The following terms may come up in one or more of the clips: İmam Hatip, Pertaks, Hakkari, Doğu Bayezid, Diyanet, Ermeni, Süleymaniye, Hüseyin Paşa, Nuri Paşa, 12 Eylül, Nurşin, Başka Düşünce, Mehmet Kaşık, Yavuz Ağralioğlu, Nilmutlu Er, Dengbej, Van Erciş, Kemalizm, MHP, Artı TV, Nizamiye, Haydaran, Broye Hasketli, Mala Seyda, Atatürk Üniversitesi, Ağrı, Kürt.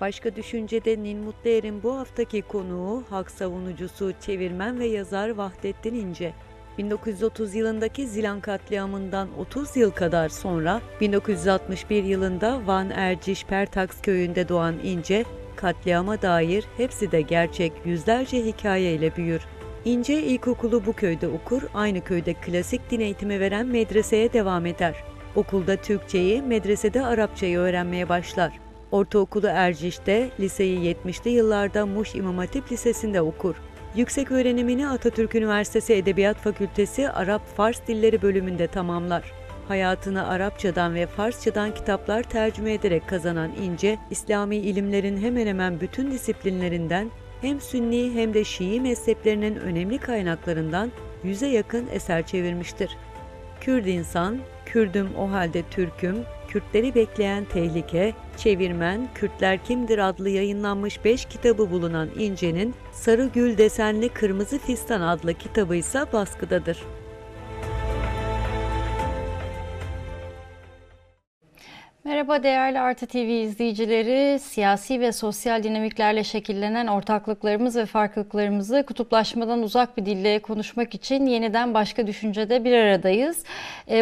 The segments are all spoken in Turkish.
Başka Düşünce'de Nilmutlu Er'in bu haftaki konuğu hak savunucusu, çevirmen ve yazar Vahdettin İnce. 1930 yılındaki Zilan Katliamı'ndan 30 yıl kadar sonra 1961 yılında Van Erciş Pertaks köyünde doğan İnce, katliama dair hepsi de gerçek yüzlerce hikayeyle büyür. İnce ilkokulu bu köyde okur, aynı köyde klasik din eğitimi veren medreseye devam eder. Okulda Türkçeyi, medresede Arapçayı öğrenmeye başlar. Ortaokulu Erciş'te, liseyi 70'li yıllarda Muş İmam Hatip Lisesi'nde okur. Yüksek öğrenimini Atatürk Üniversitesi Edebiyat Fakültesi Arap-Fars Dilleri bölümünde tamamlar. Hayatını Arapçadan ve Farsçadan kitaplar tercüme ederek kazanan İnce, İslami ilimlerin hemen hemen bütün disiplinlerinden, hem Sünni hem de Şii mezheplerinin önemli kaynaklarından 100'e yakın eser çevirmiştir. Kürt insan, Kürdüm o halde Türk'üm, Kürtleri bekleyen tehlike, çevirmen, Kürtler kimdir adlı yayınlanmış 5 kitabı bulunan İnce'nin Sarı Gül Desenli Kırmızı Fistan adlı kitabı ise baskıdadır. Merhaba değerli Artı TV izleyicileri, siyasi ve sosyal dinamiklerle şekillenen ortaklıklarımız ve farklılıklarımızı kutuplaşmadan uzak bir dille konuşmak için yeniden Başka Düşünce'de bir aradayız.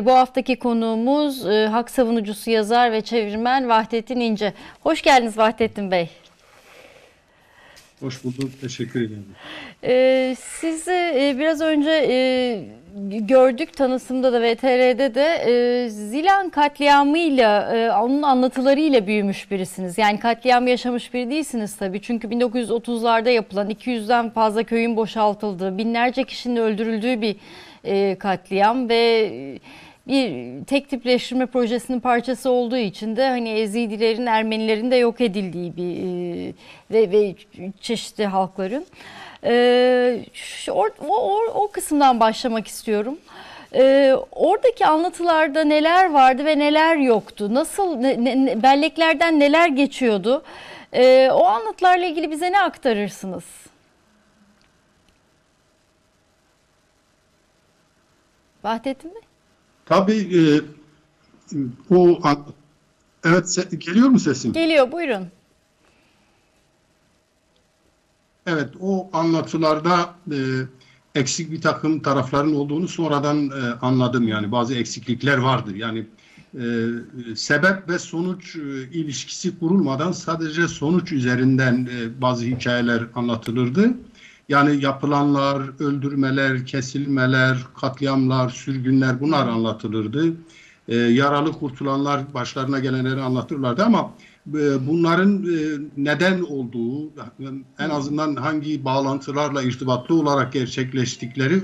Bu haftaki konuğumuz hak savunucusu, yazar ve çevirmen Vahdettin İnce. Hoş geldiniz Vahdettin Bey. Hoş bulduk, teşekkür ederim. Sizi biraz önce gördük tanısımda da VTR'de de Zilan katliamıyla, onun anlatılarıyla büyümüş birisiniz. Yani katliamı yaşamış biri değilsiniz tabii. Çünkü 1930'larda yapılan 200'den fazla köyün boşaltıldığı, binlerce kişinin öldürüldüğü bir katliam ve bir tek tipleştirme projesinin parçası olduğu için de hani Ezidilerin, Ermenilerin de yok edildiği bir ve çeşitli halkların. O kısımdan başlamak istiyorum. Oradaki anlatılarda neler vardı ve neler yoktu? Nasıl, belleklerden neler geçiyordu? O anlatılarla ilgili bize ne aktarırsınız? Vahdettin Bey? Tabii bu, evet, geliyor mu sesim? Geliyor, buyurun. Evet, o anlatılarda eksik bir takım tarafların olduğunu sonradan anladım. Yani bazı eksiklikler vardı. Yani sebep ve sonuç ilişkisi kurulmadan sadece sonuç üzerinden bazı hikayeler anlatılırdı. Yani yapılanlar, öldürmeler, kesilmeler, katliamlar, sürgünler, bunlar anlatılırdı. Yaralı kurtulanlar, başlarına gelenleri anlatırlardı ama bunların neden olduğu, en azından hangi bağlantılarla irtibatlı olarak gerçekleştikleri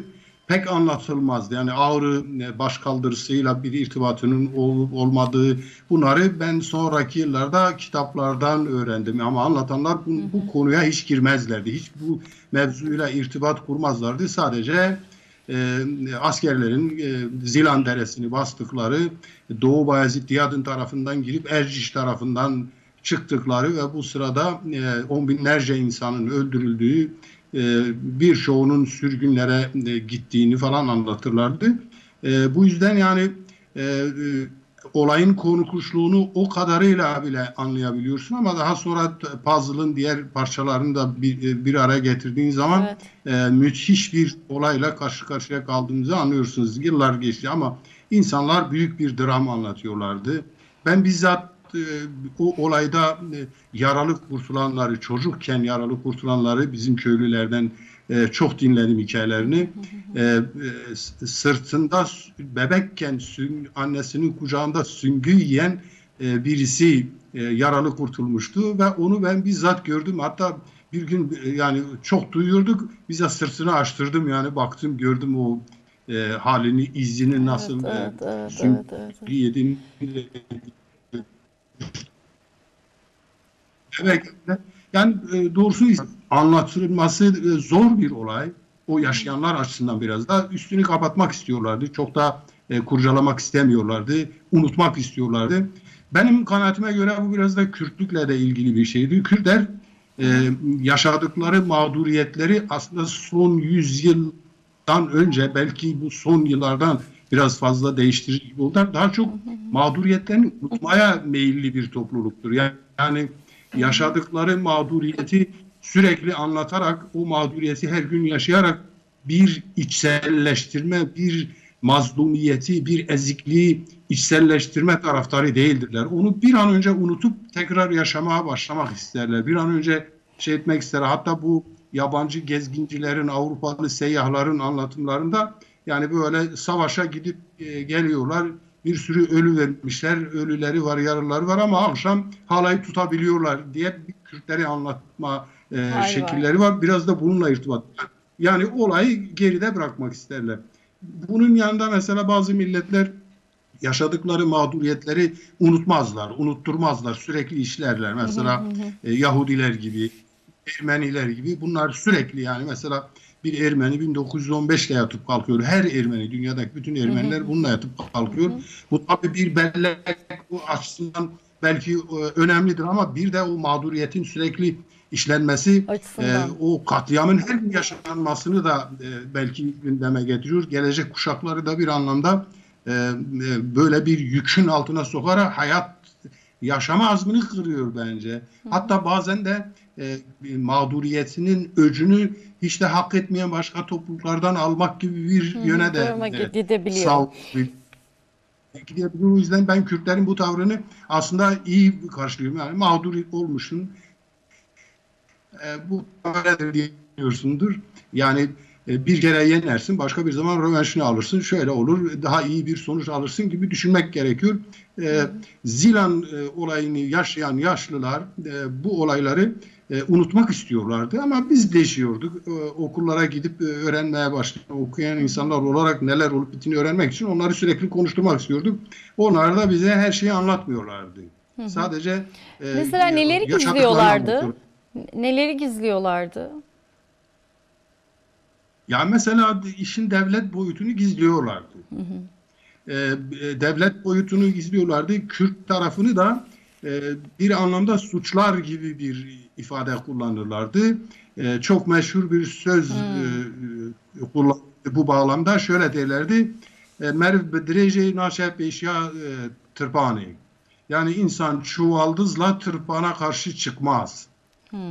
pek anlatılmazdı. Yani Ağrı başkaldırısıyla bir irtibatının olup olmadığı, bunları ben sonraki yıllarda kitaplardan öğrendim. Ama anlatanlar bu konuya hiç girmezlerdi. Hiç bu mevzuyla irtibat kurmazlardı. Sadece askerlerin Zilan Deresi'ni bastıkları, Doğu Bayezid Diyad'ın tarafından girip Erciş tarafından çıktıkları ve bu sırada on binlerce insanın öldürüldüğü, bir çoğunun sürgünlere gittiğini falan anlatırlardı. Bu yüzden yani olayın konu kuşluğunu o kadarıyla bile anlayabiliyorsun ama daha sonra puzzle'ın diğer parçalarını da bir araya getirdiğin zaman, evet, müthiş bir olayla karşı karşıya kaldığımızı anlıyorsunuz. Yıllar geçti ama insanlar büyük bir dram anlatıyorlardı. Ben bizzat o olayda yaralı kurtulanları, çocukken yaralı kurtulanları, bizim köylülerden çok dinledim hikayelerini. Sırtında, bebekken annesinin kucağında süngü yiyen birisi yaralı kurtulmuştu ve onu ben bizzat gördüm. Hatta bir gün, yani çok duyuyorduk, bize sırtını açtırdım, yani baktım, gördüm o halini, izini, nasıl süngü yediğini. Evet, yani doğrusu anlatılması zor bir olay. O yaşayanlar açısından biraz da üstünü kapatmak istiyorlardı. Çok da kurcalamak istemiyorlardı. Unutmak istiyorlardı. Benim kanaatime göre bu biraz da Kürtlükle de ilgili bir şeydi. Kürtler yaşadıkları mağduriyetleri aslında son 100 yıldan önce, belki bu son yıllardan biraz fazla değiştirici gibi oldu. Daha çok mağduriyetlerini unutmaya meyilli bir topluluktur. Yani yaşadıkları mağduriyeti sürekli anlatarak, o mağduriyeti her gün yaşayarak bir içselleştirme, bir mazlumiyeti, bir ezikliği içselleştirme taraftarı değildirler. Onu bir an önce unutup tekrar yaşamaya başlamak isterler. Bir an önce şey etmek isterler. Hatta bu yabancı gezgincilerin, Avrupalı seyyahların anlatımlarında yani böyle savaşa gidip geliyorlar. Bir sürü ölü vermişler, ölüleri var, yaraları var ama akşam halayı tutabiliyorlar diye Kürtleri anlatma şekilleri var. Biraz da bununla irtibat. Yani olayı geride bırakmak isterler. Bunun yanında mesela bazı milletler yaşadıkları mağduriyetleri unutmazlar, unutturmazlar, sürekli işlerler. Mesela Yahudiler gibi, Ermeniler gibi bunlar sürekli yani mesela bir Ermeni 1915'le yatıp kalkıyor. Her Ermeni, dünyadaki bütün Ermeniler bununla yatıp kalkıyor. Bu tabii bir bellek açısından belki önemlidir ama bir de o mağduriyetin sürekli işlenmesi, o katliamın her gün yaşanmasını da belki gündeme getiriyor. Gelecek kuşakları da bir anlamda böyle bir yükün altına sokarak hayat, yaşama azmini kırıyor bence. Hatta bazen de mağduriyetinin öcünü hiç de hak etmeyen başka topluluklardan almak gibi bir yöne de gidebiliyor. O yüzden ben Kürtlerin bu tavrını aslında iyi karşılıyorum. Yani mağdur olmuşsun, bu böyle diyorsundur. Yani bir kere yenersin, başka bir zaman rövanşını alırsın, şöyle olur, daha iyi bir sonuç alırsın gibi düşünmek gerekiyor. Zilan olayını yaşayan yaşlılar bu olayları unutmak istiyorlardı ama biz değişiyorduk. Okullara gidip öğrenmeye başladık. Okuyan insanlar olarak neler olup bittiğini öğrenmek için onları sürekli konuşturmak istiyorduk. Onlar da bize her şeyi anlatmıyorlardı. Sadece mesela neleri gizliyorlardı? Neleri gizliyorlardı? Ya mesela işin devlet boyutunu gizliyorlardı. Devlet boyutunu gizliyorlardı. Kürt tarafını da bir anlamda suçlar gibi bir ifade kullanırlardı. Çok meşhur bir söz bu bağlamda şöyle derlerdi. Merv bedrece naşep eşya tırpani. Yani insan çuvaldızla tırpana karşı çıkmaz.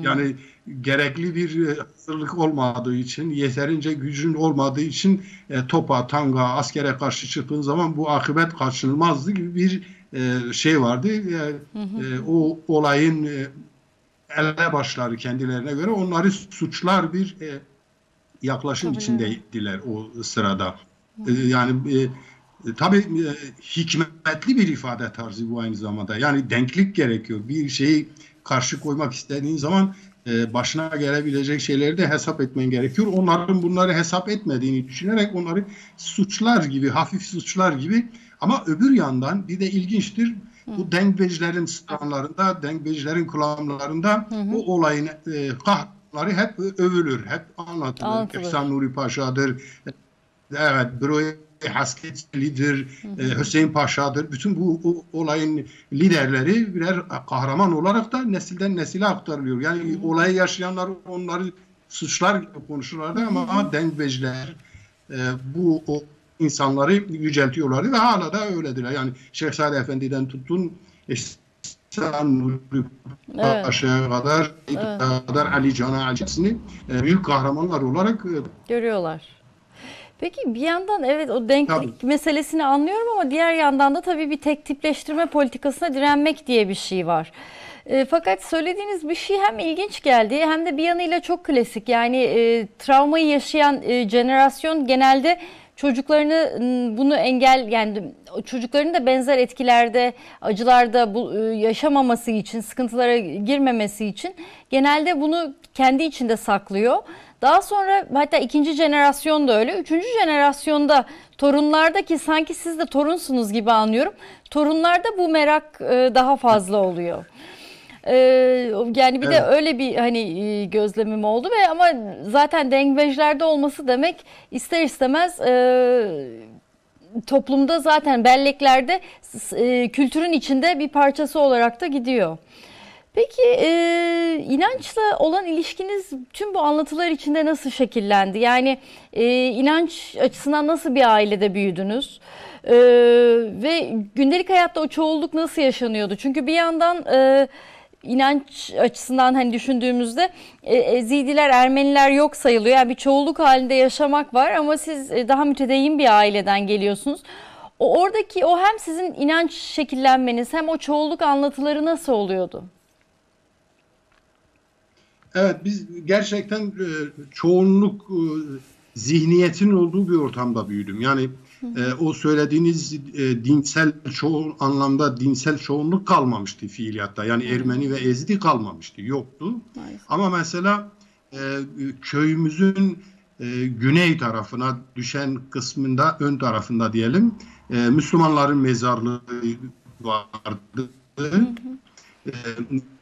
Yani gerekli bir hazırlık olmadığı için, yeterince gücün olmadığı için topa, tanga, askere karşı çıktığın zaman bu akıbet kaçınılmazdı gibi bir şey vardı. O olayın elebaşları kendilerine göre onları suçlar bir yaklaşım içindeydiler o sırada. Yani tabii hikmetli bir ifade tarzı bu aynı zamanda. Yani denklik gerekiyor. Bir şeyi karşı koymak istediğin zaman başına gelebilecek şeyleri de hesap etmen gerekiyor. Onların bunları hesap etmediğini düşünerek onları suçlar gibi, hafif suçlar gibi ama öbür yandan bir de ilginçtir. Bu dengbecilerin standlarında, dengbecilerin kılamlarında bu olayın kahramanları hep övülür, hep anlatılır. Efsan Nuri Paşa'dır, evet, Broye Hasketli'dir, Hüseyin Paşa'dır. Bütün bu olayın liderleri birer kahraman olarak da nesilden nesile aktarılıyor. Yani olayı yaşayanlar onları suçlar konuşurlardı ama dengbeciler bu insanları yüceltiyorlardı ve hala da öyledirler. Yani Şehzade Efendi'den tutun Nuri Paşa'ya kadar, Ali Can Ali'sini büyük kahramanlar olarak görüyorlar. Peki bir yandan evet o denklik meselesini anlıyorum ama diğer yandan da tabii bir tek tipleştirme politikasına direnmek diye bir şey var. Fakat söylediğiniz bir şey hem ilginç geldi hem de bir yanıyla çok klasik. Yani travmayı yaşayan jenerasyon genelde çocuklarını bunu yani çocukların da benzer etkilerde, acılarda yaşamaması için, sıkıntılara girmemesi için genelde bunu kendi içinde saklıyor. Daha sonra hatta ikinci jenerasyon da öyle. Üçüncü jenerasyonda torunlardaki sanki siz de torunsunuz gibi anlıyorum. Torunlarda bu merak daha fazla oluyor. Yani bir de öyle bir hani gözlemim oldu ve ama zaten dengbejlerde olması demek ister istemez toplumda zaten belleklerde kültürün içinde bir parçası olarak da gidiyor. Peki inançla olan ilişkiniz tüm bu anlatılar içinde nasıl şekillendi? Yani inanç açısından nasıl bir ailede büyüdünüz? Ve gündelik hayatta o çoğulluk nasıl yaşanıyordu? Çünkü bir yandan inanç açısından hani düşündüğümüzde Ezidiler, Ermeniler yok sayılıyor. Yani bir çoğulluk halinde yaşamak var ama siz daha mütedeyyin bir aileden geliyorsunuz. Oradaki o hem sizin inanç şekillenmeniz hem o çoğulluk anlatıları nasıl oluyordu? Evet, biz gerçekten çoğunluk zihniyetin olduğu bir ortamda büyüdüm. Yani o söylediğiniz dinsel, çoğu anlamda dinsel çoğunluk kalmamıştı fiiliyatta. Yani Ermeni ve Ezidi kalmamıştı, yoktu. Ama mesela köyümüzün güney tarafına düşen kısmında, ön tarafında diyelim, Müslümanların mezarlığı vardı.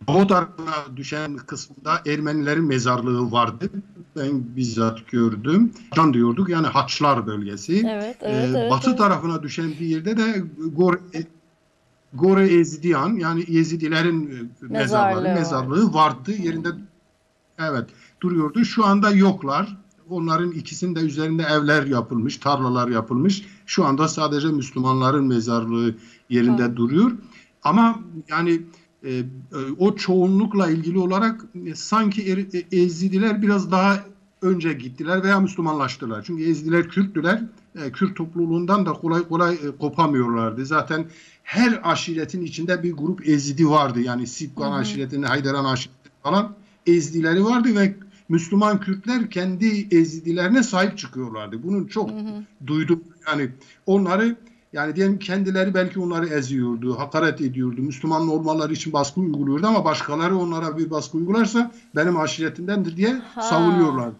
Doğu tarafına düşen kısmında Ermenilerin mezarlığı vardı. Ben bizzat gördüm. Can diyorduk, yani Haçlar bölgesi. Batı tarafına düşen bir yerde de Gore Ezidiyan, yani Yezidilerin mezarlığı vardı. Yerinde duruyordu. Şu anda yoklar. Onların ikisinin de üzerinde evler yapılmış, tarlalar yapılmış. Şu anda sadece Müslümanların mezarlığı yerinde duruyor. Ama yani o çoğunlukla ilgili olarak sanki Ezidiler biraz daha önce gittiler veya Müslümanlaştılar. Çünkü Ezidiler Kürttüler. Kürt topluluğundan da kolay kolay kopamıyorlardı. Zaten her aşiretin içinde bir grup Ezidi vardı. Yani Sibgan aşiretini, Haydaran aşireti falan Ezidileri vardı ve Müslüman Kürtler kendi Ezidilerine sahip çıkıyorlardı. Bunun çok duydum. Yani onları, yani diyelim kendileri belki onları eziyordu, hakaret ediyordu, Müslüman olmaları için baskı uyguluyordu ama başkaları onlara bir baskı uygularsa benim aşiretimdendir diye savunuyorlardı.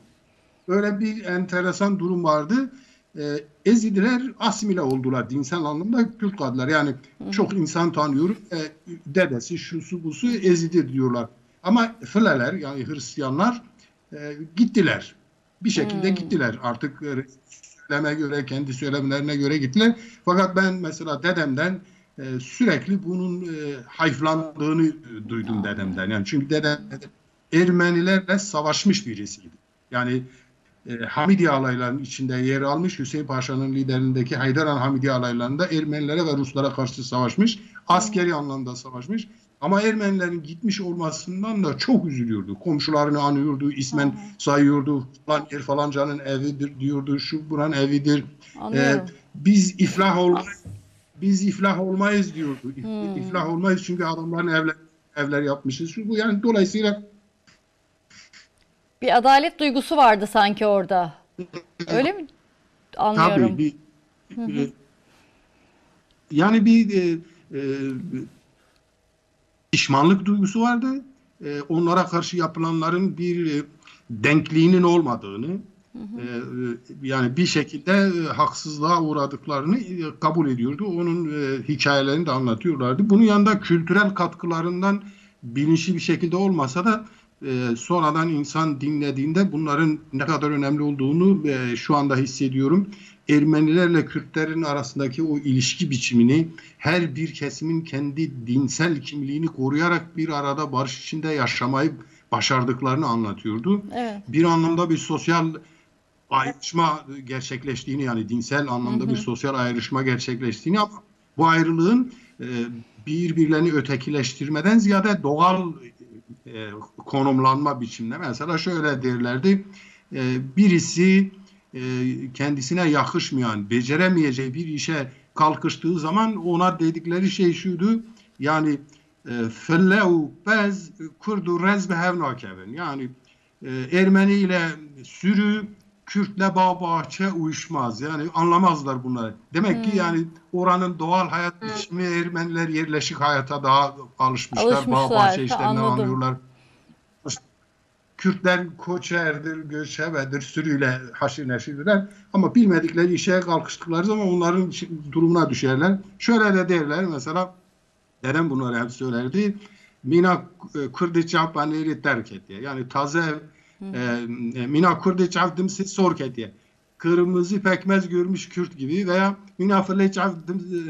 Böyle bir enteresan durum vardı. Ezidiler asimile oldular, dinsel anlamda Kürt kaldılar. Yani çok insan tanıyorum, dedesi, şusu, busu Ezidi diyorlar. Ama Fıleler, yani Hristiyanlar gittiler. Bir şekilde gittiler artık. Göre, kendi söylemlerine göre gittiler. Fakat ben mesela dedemden sürekli bunun hayıflandığını duydum dedemden. Yani çünkü dedem Ermenilerle savaşmış birisiydi. Yani Hamidiye alaylarının içinde yer almış, Hüseyin Paşa'nın liderliğindeki Haydaran Hamidiye alaylarında Ermenilere ve Ruslara karşı savaşmış. Askeri anlamda savaşmış. Ama Ermenilerin gitmiş olmasından da çok üzülüyordu. Komşularını anıyordu, ismen sayıyordu. Falan yer falancanın evidir diyordu, şu buranın evidir. Biz iflah olmayız diyordu. İflah olmayız çünkü adamların evler yapmışız. Şu bu, yani dolayısıyla bir adalet duygusu vardı sanki orada. Öyle mi? Anlıyorum. Tabii. Yani bir pişmanlık duygusu vardı. Onlara karşı yapılanların bir denkliğinin olmadığını, yani bir şekilde haksızlığa uğradıklarını kabul ediyordu. Onun hikayelerini de anlatıyorlardı. Bunun yanında kültürel katkılarından bilinçli bir şekilde olmasa da sonradan insan dinlediğinde bunların ne kadar önemli olduğunu şu anda hissediyorum. Ermenilerle Kürtlerin arasındaki o ilişki biçimini, her bir kesimin kendi dinsel kimliğini koruyarak bir arada barış içinde yaşamayı başardıklarını anlatıyordu. Bir anlamda bir sosyal ayrışma gerçekleştiğini, yani dinsel anlamda bir sosyal ayrışma gerçekleştiğini, ama bu ayrılığın birbirlerini ötekileştirmeden ziyade doğal konumlanma biçimde. Mesela şöyle derlerdi, birisi kendisine yakışmayan, beceremeyeceği bir işe kalkıştığı zaman ona dedikleri şey şuydu, yani felleu bez kurdu rezbe hevnakevin, yani Ermeni ile sürü, Kürtle bağ bahçe uyuşmaz. Yani anlamazlar bunları. Demek ki yani oranın doğal hayat biçimi, Ermeniler yerleşik hayata daha alışmışlar. Bağ bahçe işlerinden anlıyorlar. Kürtler koçerdir, göçebedir, sürüyle haşir neşirdiler. Ama bilmedikleri işe kalkıştıkları zaman onların durumuna düşerler. Şöyle de derler mesela, dedem bunları hep söylerdi. Mina Kürdiçah baneri terk et diye. Yani taze Mina Kurdiç avdımsı sorket diye. Kırmızı pekmez görmüş Kürt gibi veya Mina Fırleç avdımsı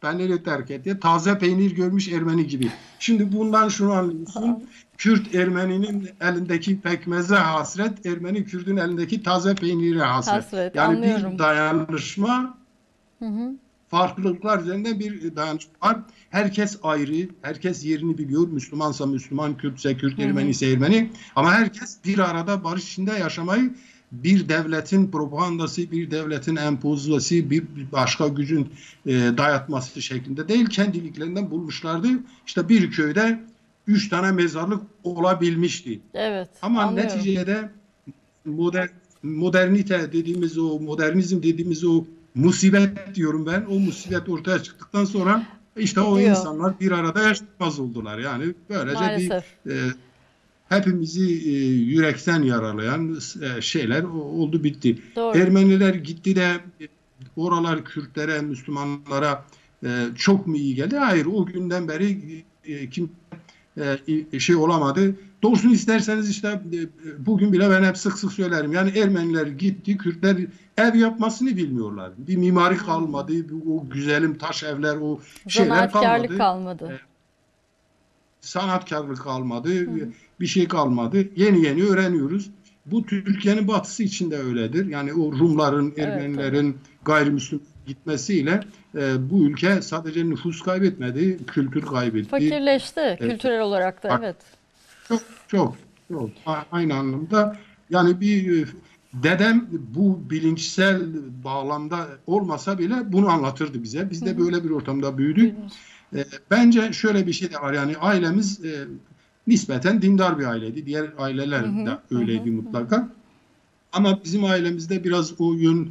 penleri terket diye. Taze peynir görmüş Ermeni gibi. Şimdi bundan şunu anlıyorsun. Kürt Ermeni'nin elindeki pekmeze hasret, Ermeni Kürt'ün elindeki taze peynire hasret. Yani anlıyorum. Bir dayanışma farklılıklar üzerinde bir dayanışma var. Herkes ayrı, herkes yerini biliyor. Müslümansa Müslüman, Kürtse Kürt, Ermeni ise Ermeni. Ama herkes bir arada barış içinde yaşamayı bir devletin propagandası, bir devletin empozası, bir başka gücün dayatması şeklinde değil, kendiliklerinden bulmuşlardı. İşte bir köyde 3 tane mezarlık olabilmişti. Evet. Ama anlıyorum. Neticede modernite dediğimiz o, modernizm dediğimiz o musibet diyorum ben. O musibet ortaya çıktıktan sonra işte o insanlar bir arada yaşamaz oldular. Yani böylece maalesef bir hepimizi yürekten yaralayan şeyler oldu bitti. Doğru. Ermeniler gitti de oralar Kürtlere, Müslümanlara çok mu iyi geldi? Hayır. O günden beri kim şey olamadı. Doğrusunu isterseniz işte bugün bile ben hep sık sık söylerim. Yani Ermeniler gitti, Kürtler ev yapmasını bilmiyorlar. Bir mimari kalmadı, o güzelim taş evler, o şeyler kalmadı. Kalmadı. Sanatkarlık kalmadı, bir şey kalmadı. Yeni yeni öğreniyoruz. Bu Türkiye'nin batısı için de öyledir. Yani o Rumların, Ermenilerin, gayrimüslim gitmesiyle bu ülke sadece nüfus kaybetmedi, kültür kaybetti. Fakirleşti kültürel olarak da, evet. Çok. Aynı anlamda yani bir dedem bu bilinçsel bağlamda olmasa bile bunu anlatırdı bize. Biz de böyle bir ortamda büyüdük. Bence şöyle bir şey de var. Yani ailemiz nispeten dindar bir aileydi. Diğer aileler de öyleydi mutlaka. Ama bizim ailemizde biraz o yön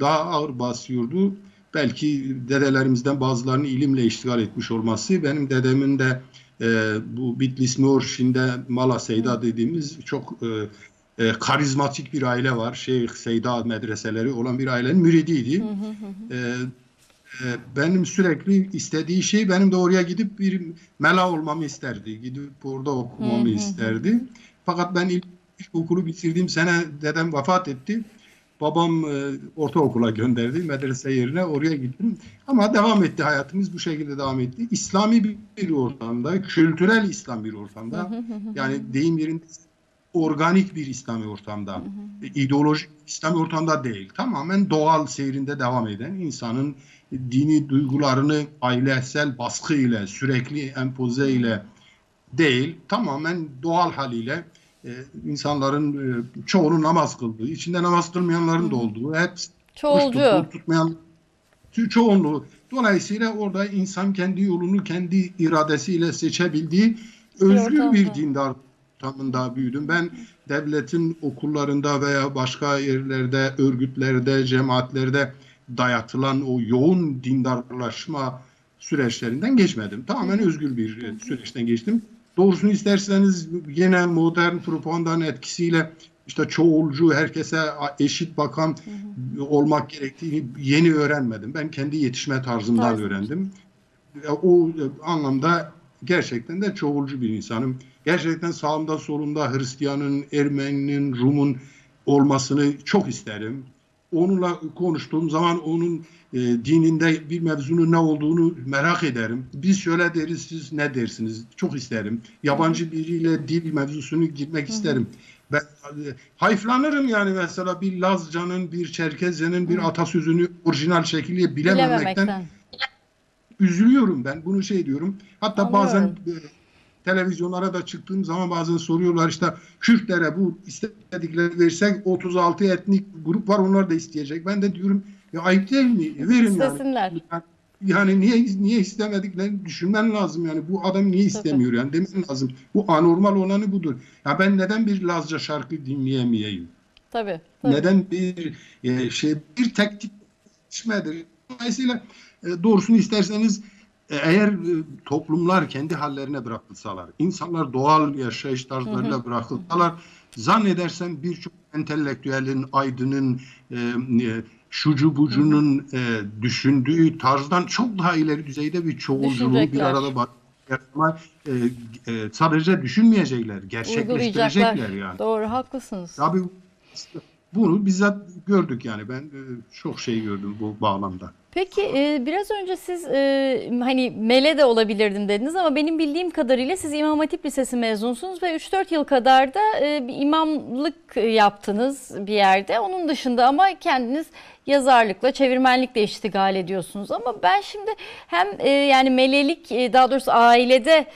daha ağır basıyordu. Belki dedelerimizden bazılarının ilimle iştigal etmiş olması. Benim dedemin de bu Bitlis Nurşin'de Mala Seyda dediğimiz çok karizmatik bir aile var. Şeyh Seyda medreseleri olan bir ailenin müridiydi. Benim sürekli istediği şey benim de oraya gidip bir mela olmamı isterdi. Gidip orada okumamı isterdi. Fakat ben ilk okulu bitirdiğim sene dedem vefat etti. Babam ortaokula gönderdi, medrese yerine oraya gittim. Ama devam etti hayatımız, bu şekilde devam etti. İslami bir ortamda, kültürel İslam bir ortamda, yani deyim yerinde organik bir İslami ortamda, ideolojik İslami ortamda değil. Tamamen doğal seyrinde devam eden, insanın dini duygularını ailesel baskı ile, sürekli empoze ile değil, tamamen doğal haliyle, insanların çoğunun namaz kıldığı, içinde namaz kılmayanların da olduğu, hep tutmayan çoğunluğu. Dolayısıyla orada insan kendi yolunu kendi iradesiyle seçebildiği özgür bir dindar ortamında büyüdüm. Ben devletin okullarında veya başka yerlerde, örgütlerde, cemaatlerde dayatılan o yoğun dindarlaşma süreçlerinden geçmedim. Tamamen özgür bir süreçten geçtim. Doğrusunu isterseniz yine modern propagandanın etkisiyle işte çoğulcu, herkese eşit bakan olmak gerektiğini yeni öğrenmedim. Ben kendi yetişme tarzımdan öğrendim. O anlamda gerçekten de çoğulcu bir insanım. Gerçekten sağımda solumda Hristiyan'ın, Ermeni'nin, Rum'un olmasını çok isterim. Onunla konuştuğum zaman onun dininde bir mevzunun ne olduğunu merak ederim. Biz şöyle deriz, siz ne dersiniz? Çok isterim. Yabancı biriyle dil mevzusunu girmek isterim. Ben hayıflanırım yani mesela bir Lazca'nın, bir Çerkezce'nin, bir atasözünü orijinal şekilde bilememekten üzülüyorum ben. Bunu şey diyorum. Hatta anlıyorum. Bazen televizyonlara da çıktığım zaman bazen soruyorlar işte Kürtlere bu istedikleri versek 36 etnik grup var, onlar da isteyecek. Ben de diyorum ya ayıp değil mi? Verin yani. Yani niye istemediklerini düşünmen lazım yani. Bu adam niye istemiyor yani demen lazım. Bu anormal olanı budur. Ya ben neden bir Lazca şarkı dinleyemeyeyim? Tabii. Neden bir bir tek tip içmedir? Dolayısıyla doğrusunu isterseniz eğer toplumlar kendi hallerine bırakılsalar, insanlar doğal yaşayış tarzlarıyla bırakılsalar, zannedersem birçok entelektüelin, aydının, şucu bucunun düşündüğü tarzdan çok daha ileri düzeyde bir çoğulculuğu bir arada bakma, sadece düşünmeyecekler, gerçekleştirecekler yani. Doğru, haklısınız. Tabii bunu bizzat gördük yani ben çok şey gördüm bu bağlamda. Peki biraz önce siz hani mele de olabilirdim dediniz ama benim bildiğim kadarıyla siz İmam Hatip Lisesi mezunusunuz ve 3-4 yıl kadar da bir imamlık yaptınız bir yerde. Onun dışında ama kendiniz yazarlıkla, çevirmenlikle iştigal ediyorsunuz. Ama ben şimdi hem yani melelik, daha doğrusu ailede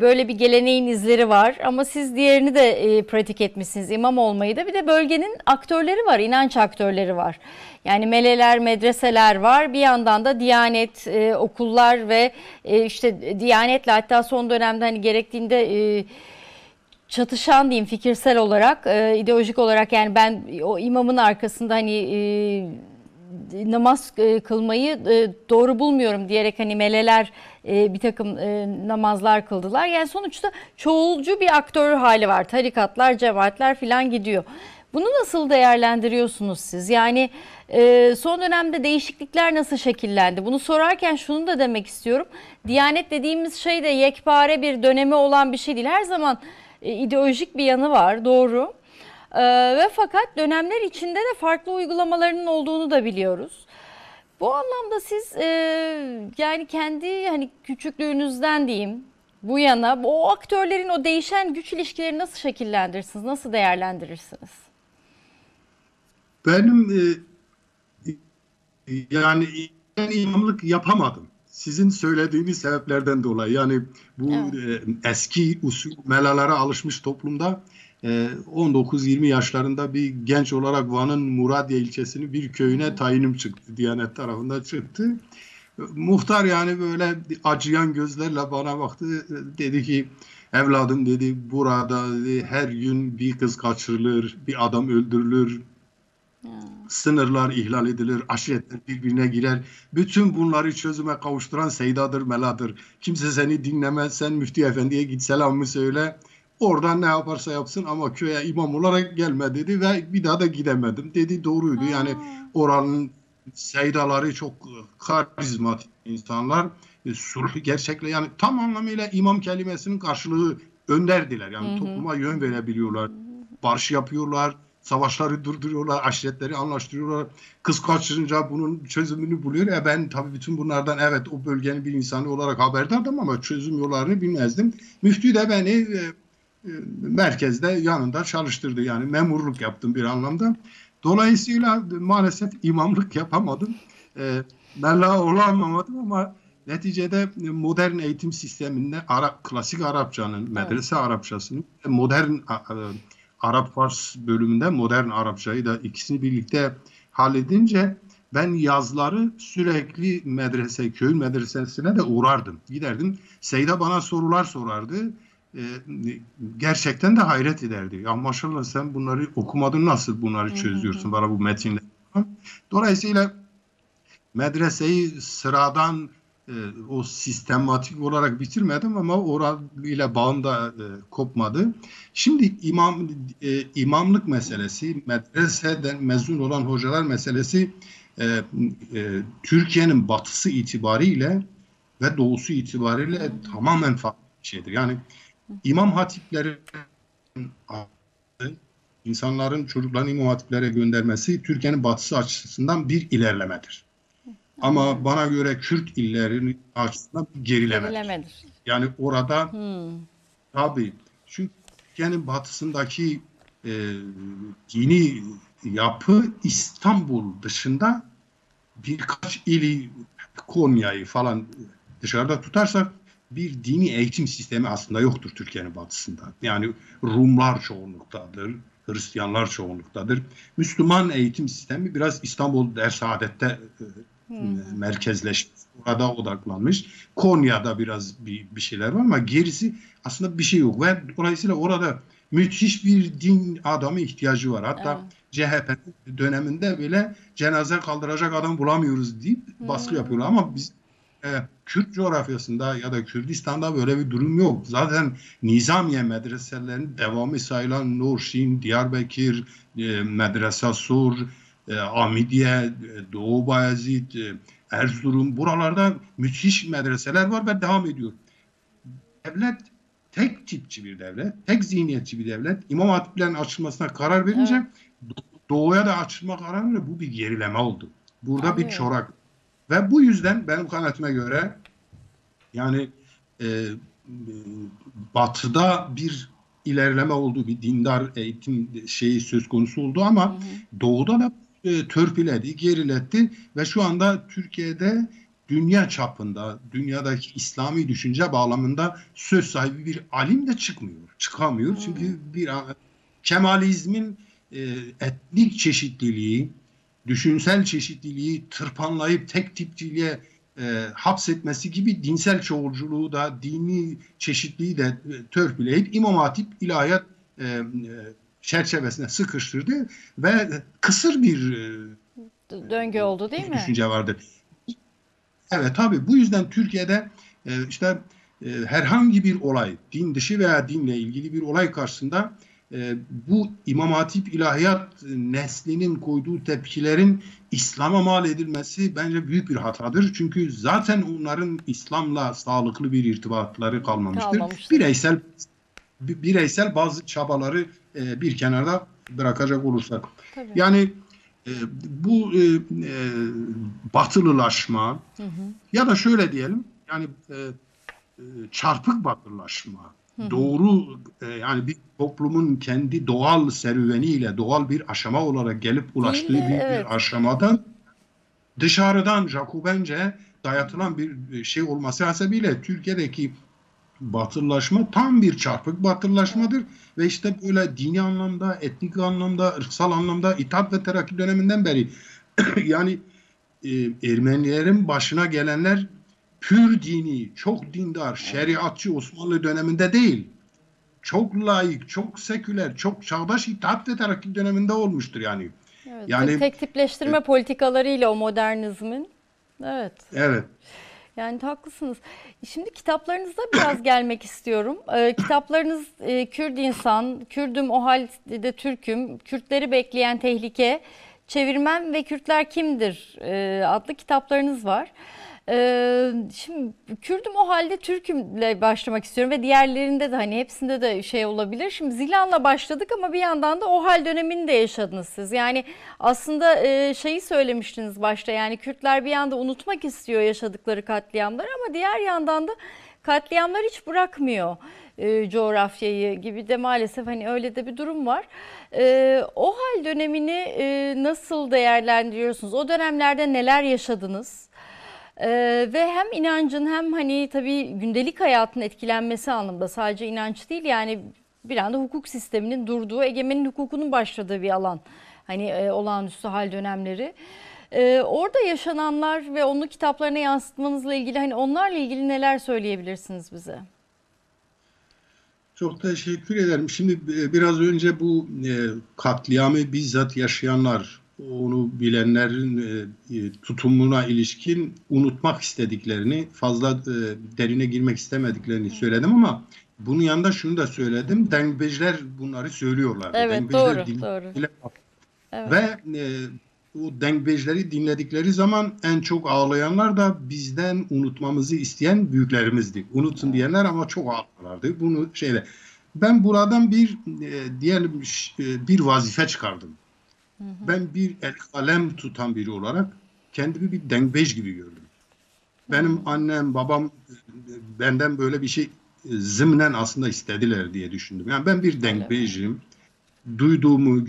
böyle bir geleneğin izleri var ama siz diğerini de pratik etmişsiniz, imam olmayı da. Bir de bölgenin aktörleri var, inanç aktörleri var. Yani meleler, medreseler var. Bir yandan da Diyanet, okullar ve işte Diyanet'le hatta son dönemde hani gerektiğinde çatışan diyeyim fikirsel olarak, ideolojik olarak, yani ben o imamın arkasında hani namaz kılmayı doğru bulmuyorum diyerek hani meleler bir takım namazlar kıldılar. Yani sonuçta çoğulcu bir aktör hali var. Tarikatlar, cemaatler falan gidiyor. Bunu nasıl değerlendiriyorsunuz siz? Yani son dönemde değişiklikler nasıl şekillendi? Bunu sorarken şunu da demek istiyorum. Diyanet dediğimiz şey de yekpare bir dönemi olan bir şey değil. Her zaman ideolojik bir yanı var, doğru. Ve fakat dönemler içinde de farklı uygulamalarının olduğunu da biliyoruz. Bu anlamda siz yani kendi hani küçüklüğünüzden diyeyim bu yana o aktörlerin o değişen güç ilişkileri nasıl şekillendirirsiniz, nasıl değerlendirirsiniz? Benim yani imamlık yapamadım. Sizin söylediğiniz sebeplerden dolayı, yani bu evet, eski usul melalara alışmış toplumda 19-20 yaşlarında bir genç olarak Van'ın Muradiye ilçesinin bir köyüne tayinim çıktı. Diyanet tarafından çıktı. Muhtar yani böyle acıyan gözlerle bana baktı. Dedi ki evladım, dedi, burada dedi, her gün bir kız kaçırılır, bir adam öldürülür. Sınırlar ihlal edilir, aşiretler birbirine girer. Bütün bunları çözüme kavuşturan Seyda'dır, Mela'dır. Kimse seni dinlemez, sen Müftü Efendi'ye git selamımı söyle. Oradan ne yaparsa yapsın ama köye imam olarak gelme dedi ve bir daha da gidemedim. Dedi doğruydu. Yani oranın Seydaları çok karizmatik insanlar. Sulh gerçekle, yani tam anlamıyla imam kelimesinin karşılığı önderdiler. Yani topluma yön verebiliyorlar. Barış yapıyorlar. Savaşları durduruyorlar, aşiretleri anlaştırıyorlar. Kız kaçırınca bunun çözümünü buluyor. Ben tabii bütün bunlardan evet o bölgenin bir insanı olarak haberdardım ama çözüm yollarını bilmezdim. Müftü de beni merkezde yanında çalıştırdı. Yani memurluk yaptım bir anlamda. Dolayısıyla maalesef imamlık yapamadım. Mella olamadım ama neticede modern eğitim sisteminde klasik Arapçanın, medrese Arapçasının, modern Arap-Fars bölümünde modern Arapçayı da ikisini birlikte halledince ben yazları sürekli medrese, köy medresesine de uğrardım. Giderdim. Seyda bana sorular sorardı. Gerçekten de hayret ederdi. Ya maşallah sen bunları okumadın, nasıl bunları çözüyorsun bana bu metinle. Dolayısıyla medreseyi sıradan o sistematik olarak bitirmedim ama orayla bağım da kopmadı. Şimdi imamlık meselesi, medreseden mezun olan hocalar meselesi Türkiye'nin batısı itibariyle ve doğusu itibariyle tamamen farklı bir şeydir. Yani imam hatipleri, insanların çocuklarını imam hatiplere göndermesi Türkiye'nin batısı açısından bir ilerlemedir. Ama bana göre Kürt illerinin açısından gerilemedir. Yani orada tabii çünkü Türkiye'nin batısındaki dini yapı İstanbul dışında birkaç ili, Konya'yı falan dışarıda tutarsak bir dini eğitim sistemi aslında yoktur Türkiye'nin batısında. Yani Rumlar çoğunluktadır. Hristiyanlar çoğunluktadır. Müslüman eğitim sistemi biraz İstanbul Dersahadet'te merkezleşmiş. Orada odaklanmış. Konya'da biraz bir şeyler var ama gerisi aslında bir şey yok. Ve dolayısıyla orada müthiş bir din adamı ihtiyacı var. Hatta CHP döneminde bile cenaze kaldıracak adam bulamıyoruz deyip baskı yapıyorlar. Ama biz Kürt coğrafyasında ya da Kürdistan'da böyle bir durum yok. Zaten Nizamiye medreselerinin devamı sayılan Nurşin, Diyarbakır, Medrese Sur, Amidiye, Doğu Bayezid, Erzurum, buralarda müthiş medreseler var ve devam ediyor. Devlet tek tipçi bir devlet, tek zihniyetçi bir devlet. İmam hatiplerin açılmasına karar verince doğuya da açılma kararı, bu bir gerileme oldu. Burada bir çorak. Ve bu yüzden benim kanaatime göre yani Batı'da bir ilerleme oldu, bir dindar eğitim şeyi söz konusu oldu ama Doğu'da da törpüledi, geriletti ve şu anda Türkiye'de dünya çapında, dünyadaki İslami düşünce bağlamında söz sahibi bir alim de çıkmıyor, çıkamıyor. Çünkü bir Kemalizmin etnik çeşitliliği, düşünsel çeşitliliği tırpanlayıp tek tipçiliğe hapsetmesi gibi dinsel çoğulculuğu da, dini çeşitliliği de törpüleyip İmam Hatip ilahiyat çerçevesine sıkıştırdı ve kısır bir döngü oldu değil mi? Düşünce vardı. Evet tabii, bu yüzden Türkiye'de işte herhangi bir olay, din dışı veya dinle ilgili bir olay karşısında bu İmam Hatip ilahiyat neslinin koyduğu tepkilerin İslam'a mal edilmesi bence büyük bir hatadır. Çünkü zaten onların İslam'la sağlıklı bir irtibatları kalmamıştır. Bireysel bazı çabaları bir kenarda bırakacak olursak. Tabii. Yani bu batılılaşma ya da şöyle diyelim yani çarpık batılılaşma, doğru yani bir toplumun kendi doğal serüveniyle doğal bir aşama olarak gelip ulaştığı bir aşamadan dışarıdan Jakubence dayatılan bir şey olması hasebiyle Türkiye'deki batılılaşma tam bir çarpık batılılaşmadır ve işte böyle dini anlamda, etnik anlamda, ırksal anlamda İttihat ve Terakki döneminden beri yani Ermenilerin başına gelenler pür dini, çok dindar, şeriatçı Osmanlı döneminde değil, çok laik, çok seküler, çok çağdaş İttihat ve Terakki döneminde olmuştur yani. Evet, yani tek tipleştirme politikalarıyla o modernizmin. Evet. Evet. Yani haklısınız. Şimdi kitaplarınıza biraz gelmek istiyorum. Kitaplarınız Kürt İnsan, Kürdüm o halde Türk'üm, Kürtleri Bekleyen Tehlike, Çevirmen ve Kürtler Kimdir adlı kitaplarınız var. Şimdi Kürdüm o halde Türk'ümle başlamak istiyorum ve diğerlerinde de hani hepsinde de şey olabilir. Şimdi Zilan'la başladık ama bir yandan da o hal dönemini de yaşadınız siz. Yani aslında şeyi söylemiştiniz başta, yani Kürtler bir yanda unutmak istiyor yaşadıkları katliamları ama diğer yandan da katliamlar hiç bırakmıyor coğrafyayı gibi de maalesef hani öyle de bir durum var. O hal dönemini nasıl değerlendiriyorsunuz? O dönemlerde neler yaşadınız? Ve hem inancın hem hani tabii gündelik hayatın etkilenmesi anlamında sadece inanç değil yani bir anda hukuk sisteminin durduğu, egemenin hukukunun başladığı bir alan. Hani olağanüstü hal dönemleri. Orada yaşananlar ve onu kitaplarına yansıtmanızla ilgili hani onlarla ilgili neler söyleyebilirsiniz bize? Çok teşekkür ederim. Şimdi biraz önce bu katliamı bizzat yaşayanlar, onu bilenlerin tutumuna ilişkin unutmak istediklerini, fazla derine girmek istemediklerini söyledim ama bunun yanında şunu da söyledim. Dengeciler bunları söylüyorlar. Evet, doğru. Evet. Ve o dengecileri dinledikleri zaman en çok ağlayanlar da bizden unutmamızı isteyen büyüklerimizdi. Unutun diyenler ama çok ağlarlardı. Bunu şeyle. Ben buradan bir diyelim bir vazife çıkardım. Ben bir el kalem tutan biri olarak kendimi bir dengbej gibi gördüm. Benim annem, babam benden böyle bir şey zımnen aslında istediler diye düşündüm. Yani ben bir dengbejim. Duyduğumu,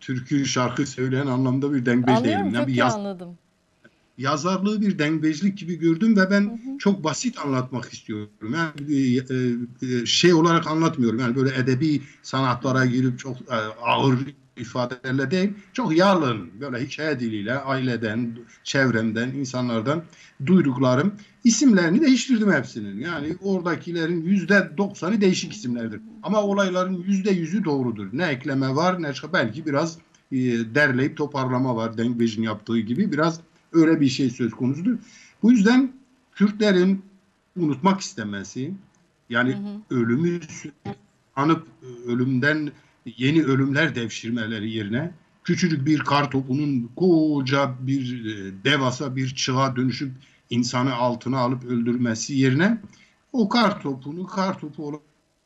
türkü, şarkı söyleyen anlamda bir dengbej değilim. Anlıyorum, çok iyi anladım. Yazarlığı bir dengbejlik gibi gördüm ve ben çok basit anlatmak istiyorum. Yani şey olarak anlatmıyorum. Yani böyle edebi sanatlara girip çok ağır ifadelerle değil, çok yalın böyle hikaye diliyle aileden, çevremden, insanlardan duyduklarım, isimlerini değiştirdim hepsinin. Yani oradakilerin %90'ı değişik isimlerdir. Ama olayların %100'ü doğrudur. Ne ekleme var, ne belki biraz derleyip toparlama var. Dengbej'in yaptığı gibi biraz öyle bir şey söz konusudur. Bu yüzden Kürtlerin unutmak istemesi, yani ölümü anıp ölümden yeni ölümler devşirmeleri yerine küçücük bir kar topunun koca bir devasa bir çığa dönüşüp insanı altına alıp öldürmesi yerine o kar topunu kar topu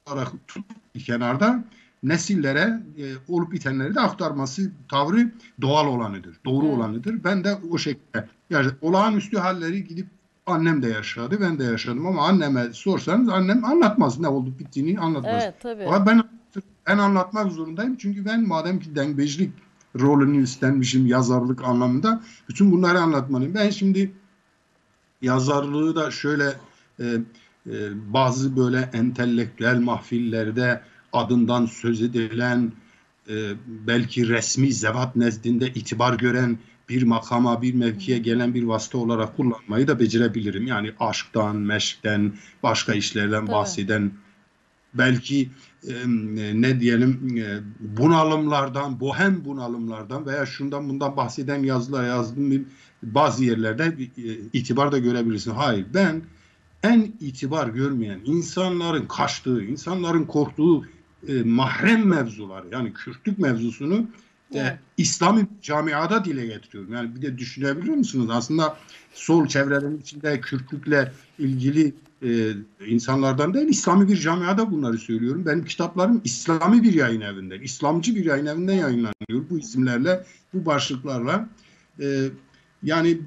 olarak tutup bir kenarda nesillere olup bitenleri de aktarması tavrı doğal olanıdır, doğru olanıdır. Ben de o şekilde, yani olağanüstü halleri gidip annem de yaşadı, ben de yaşadım ama anneme sorsanız annem anlatmaz, ne olup bittiğini anlatmaz. Evet, tabii. Ama ben anlatmak zorundayım çünkü ben madem ki dengecilik rolünü üstlenmişim yazarlık anlamında, bütün bunları anlatmalıyım. Ben şimdi yazarlığı da şöyle bazı böyle entelektüel mahfillerde adından söz edilen belki resmi zevat nezdinde itibar gören bir makama, bir mevkiye gelen bir vasıta olarak kullanmayı da becerebilirim. Yani aşktan, meşkten, başka işlerden tabii bahseden, belki ne diyelim bunalımlardan, bohem bunalımlardan veya şundan bundan bahseden yazılar yazdığım bazı yerlerde itibar da görebilirsin. Hayır, ben en itibar görmeyen, insanların kaçtığı, insanların korktuğu mahrem mevzuları, yani Kürtlük mevzusunu İslami camiada dile getiriyorum. Yani bir de düşünebiliyor musunuz? Aslında sol çevrelerin içinde Kürtlükle ilgili insanlardan değil, İslami bir camiada bunları söylüyorum. Benim kitaplarım İslami bir yayın evinden, İslamcı bir yayın evinden yayınlanıyor. Bu isimlerle, bu başlıklarla. Yani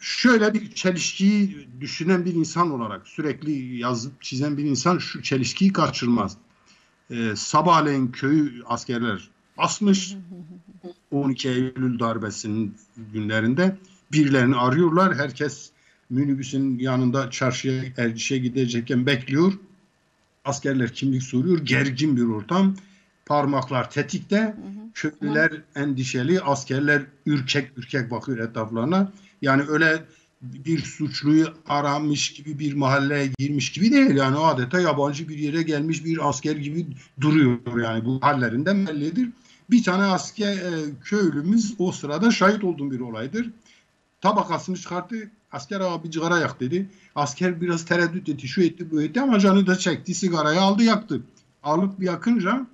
şöyle bir çelişkiyi düşünen bir insan olarak, sürekli yazıp çizen bir insan şu çelişkiyi kaçırmaz. Sabahleyin köyü askerler basmış, 12 Eylül darbesinin günlerinde birilerini arıyorlar. Herkes minibüsün yanında çarşıya, Erciş'e gidecekken bekliyor. Askerler kimlik soruyor. Gergin bir ortam. Parmaklar tetikte. Köylüler endişeli. Askerler ürkek ürkek bakıyor etraflarına. Yani öyle bir suçluyu aramış gibi, bir mahalleye girmiş gibi değil. Yani adeta yabancı bir yere gelmiş bir asker gibi duruyor. Yani bu hallerinden bellidir. Bir tane asker köylümüz o sırada şahit olduğum bir olaydır. Tabakasını çıkarttı. Asker abi cigara yak dedi. Asker biraz tereddüt etti, şu etti, bu etti ama canı da çekti. Sigarayı aldı, yaktı. Alıp yakınca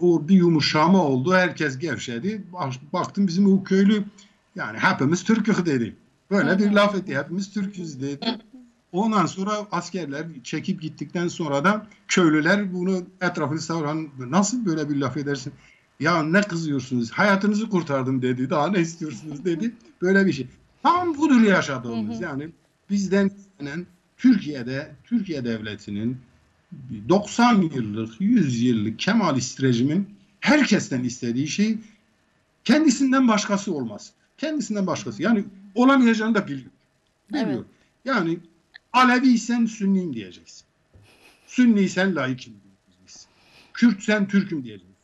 o bir yumuşama oldu. Herkes gevşedi. Baktım bizim o köylü, yani hepimiz Türk'üz dedi. Böyle bir laf etti. Hepimiz Türk'üz dedi. Ondan sonra askerler çekip gittikten sonra da köylüler bunu etrafını savuran, nasıl böyle bir laf edersin? Ya ne kızıyorsunuz? Hayatınızı kurtardım dedi. Daha ne istiyorsunuz dedi. Böyle bir şey. Tam budur yaşadığımız. Yani bizden istenen Türkiye devletinin 90 yıllık, 100 yıllık Kemalist rejimin herkesten istediği şey kendisinden başkası olması. Kendisinden başkası. Yani olamayacağını da biliyor. Evet. Yani Aleviysen Sünniyim diyeceksin. Sünniysen laikim diyeceksin. Kürtsen Türk'üm diyeceksin.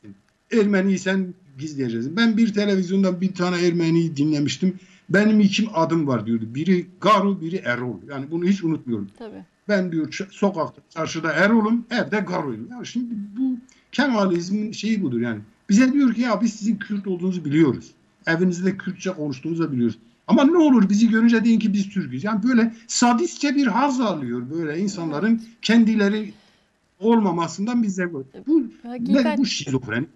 Ermeniysen gizleyeceksin. Ben bir televizyondan bir tane Ermeni'yi dinlemiştim. Benim iki adım var diyordu. Biri Garu, biri Erol. Yani bunu hiç unutmuyorum. Tabii. Ben diyor sokakta, çarşıda Erol'um, evde Garu'yum. Ya şimdi bu Kemalizmin şeyi budur yani. Bize diyor ki ya biz sizin Kürt olduğunuzu biliyoruz. Evinizde Kürtçe konuştuğunuzu da biliyoruz. Ama ne olur bizi görünce deyin ki biz Türk'üz. Yani böyle sadistçe bir haz alıyor böyle insanların kendileri olmamasından bize göre. Bu şizofreni.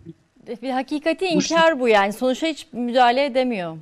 Bir hakikati inkar bu yani. Sonuçta hiç müdahale edemiyor.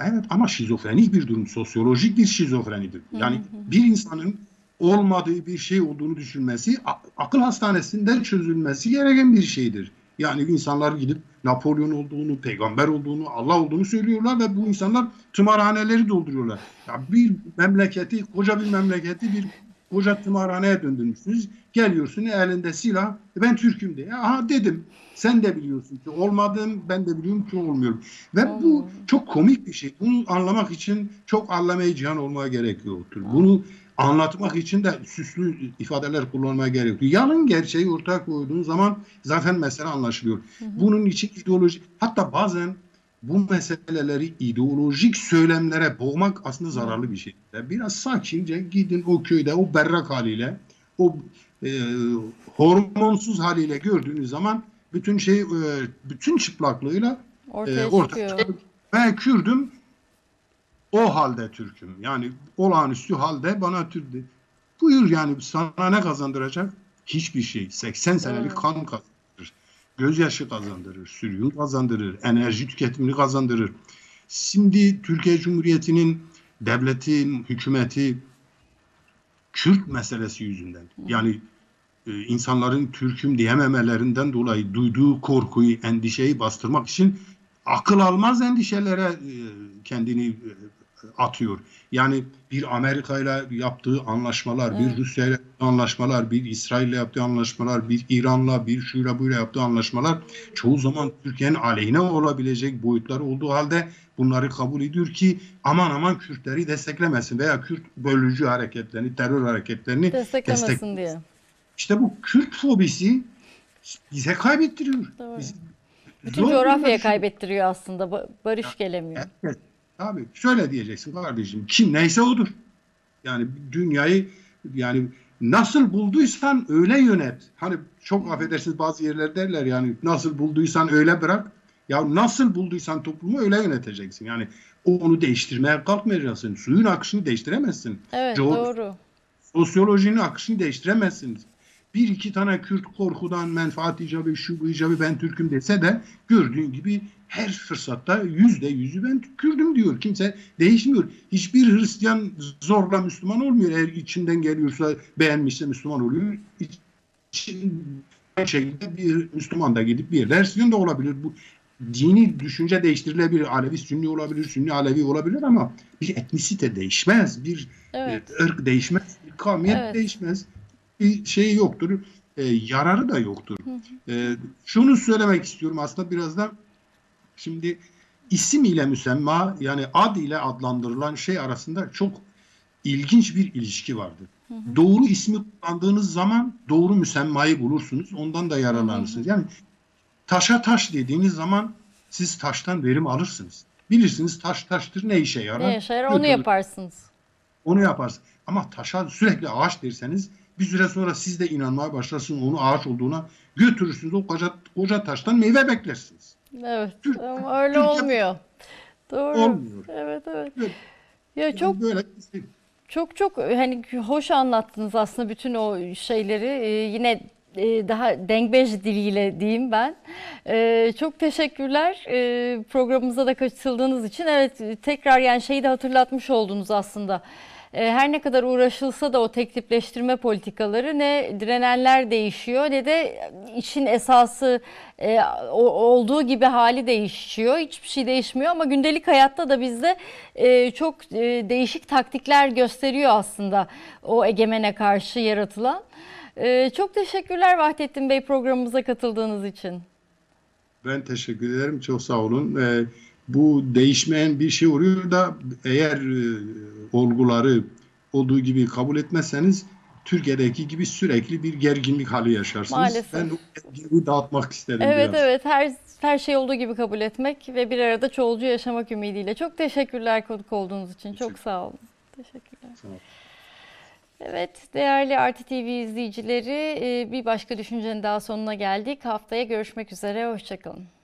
Evet ama şizofrenik bir durum, sosyolojik bir şizofrenidir. Yani bir insanın olmadığı bir şey olduğunu düşünmesi, akıl hastanesinden çözülmesi gereken bir şeydir. Yani insanlar gidip Napolyon olduğunu, peygamber olduğunu, Allah olduğunu söylüyorlar ve bu insanlar tımarhaneleri dolduruyorlar. Ya bir memleketi, koca bir memleketi bir koca tımarhaneye döndürmüşsünüz. Geliyorsun elinde silah, ben Türk'üm diye. Aha dedim, sen de biliyorsun ki olmadım, ben de biliyorum ki olmuyorum. Ve bu çok komik bir şey. Bunu anlamak için çok allameyi cihan olmaya gerek yoktur. Bunu anlatmak için de süslü ifadeler kullanmaya gerek yok. Yalın gerçeği ortaya koyduğun zaman zaten mesele anlaşılıyor. Bunun için ideolojik, hatta bazen bu meseleleri ideolojik söylemlere boğmak aslında zararlı bir şey. Biraz sakince gidin o köyde o berrak haliyle, o hormonsuz haliyle gördüğünüz zaman bütün şey, bütün çıplaklığıyla ortaya çıkıyor. Ben Kürdüm, o halde Türk'üm. Yani olağanüstü halde bana Türk de. Buyur yani sana ne kazandıracak? Hiçbir şey. 80 senelik kan kazandırır. Gözyaşı kazandırır. Sürgün kazandırır. Enerji tüketimini kazandırır. Şimdi Türkiye Cumhuriyeti'nin devleti, hükümeti Kürt meselesi yüzünden. Yani insanların Türk'üm diyememelerinden dolayı duyduğu korkuyu, endişeyi bastırmak için akıl almaz endişelere kendini atıyor. Yani bir Amerika ile yaptığı anlaşmalar, bir Rusya ile yaptığı anlaşmalar, bir İsrail ile yaptığı anlaşmalar, bir İran'la, bir şuyla buyla yaptığı anlaşmalar çoğu zaman Türkiye'nin aleyhine olabilecek boyutları olduğu halde bunları kabul ediyor ki aman aman Kürtleri desteklemesin veya Kürt bölücü hareketlerini, terör hareketlerini desteklemesin diye. İşte bu Kürt fobisi bize kaybettiriyor. Bizi bütün coğrafyaya kaybettiriyor aslında. Barış ya, gelemiyor. Evet. Abi şöyle diyeceksin kardeşim, kim neyse odur. Yani dünyayı yani nasıl bulduysan öyle yönet. Hani çok affedersiniz bazı yerler derler yani nasıl bulduysan öyle bırak. Ya nasıl bulduysan toplumu öyle yöneteceksin. Yani onu değiştirmeye kalkmayacaksın. Suyun akışını değiştiremezsin. Evet, doğru. Sosyolojinin akışını değiştiremezsiniz. Bir iki tane Kürt korkudan menfaat icabı, şu bu icabı ben Türk'üm dese de gördüğün gibi her fırsatta %100'ü ben Kürt'üm diyor. Kimse değişmiyor. Hiçbir Hristiyan zorla Müslüman olmuyor. Eğer içinden geliyorsa beğenmişse Müslüman oluyor. Her şekilde bir Müslüman da gidip bir yerde Hristiyan da olabilir. Bu dini düşünce değiştirilebilir. Alevi Sünni olabilir, Sünni Alevi olabilir ama bir etnisite değişmez. Bir ırk değişmez. Bir kavmiyet değişmez. Bir şey yoktur. Yararı da yoktur. Şunu söylemek istiyorum aslında biraz da. Şimdi isim ile müsemma yani ad ile adlandırılan şey arasında çok ilginç bir ilişki vardır. Doğru ismi kullandığınız zaman doğru müsemmayı bulursunuz. Ondan da yararlanırsınız. Yani taşa taş dediğiniz zaman siz taştan verim alırsınız. Bilirsiniz taş taştır, ne işe yarar? Ne işe yarar onu yaparsınız. Onu yaparsınız. Ama taşa sürekli ağaç derseniz bir süre sonra siz de inanmaya başlarsınız onu ağaç olduğuna, götürürsünüz o koca taştan meyve beklersiniz. Evet. Ama öyle olmuyor. Doğru. Olmuyor. Evet, evet. Ya çok böyle çok çok hani hoş anlattınız aslında bütün o şeyleri. Yine daha dengbej diliyle diyeyim ben. Çok teşekkürler programımıza da katıldığınız için. Evet, tekrar yani şeyi de hatırlatmış oldunuz aslında. Her ne kadar uğraşılsa da o tek tipleştirme politikaları ne direnenler değişiyor ne de işin esası olduğu gibi hali değişiyor. Hiçbir şey değişmiyor ama gündelik hayatta da bizde çok değişik taktikler gösteriyor aslında o egemene karşı yaratılan. Çok teşekkürler Vahdettin Bey programımıza katıldığınız için. Ben teşekkür ederim. Çok sağ olun. Bu değişmeyen bir şey oluyor da eğer olguları olduğu gibi kabul etmezseniz Türkiye'deki gibi sürekli bir gerginlik hali yaşarsınız. Maalesef. Ben o gerginliği dağıtmak istedim. Evet biraz. Evet, her şey olduğu gibi kabul etmek ve bir arada çoğulcu yaşamak ümidiyle. Çok teşekkürler konuk olduğunuz için. Çok sağ olun. Teşekkürler. Sağ olun. Evet değerli Artı TV izleyicileri, bir başka düşüncenin daha sonuna geldik. Haftaya görüşmek üzere. Hoşçakalın.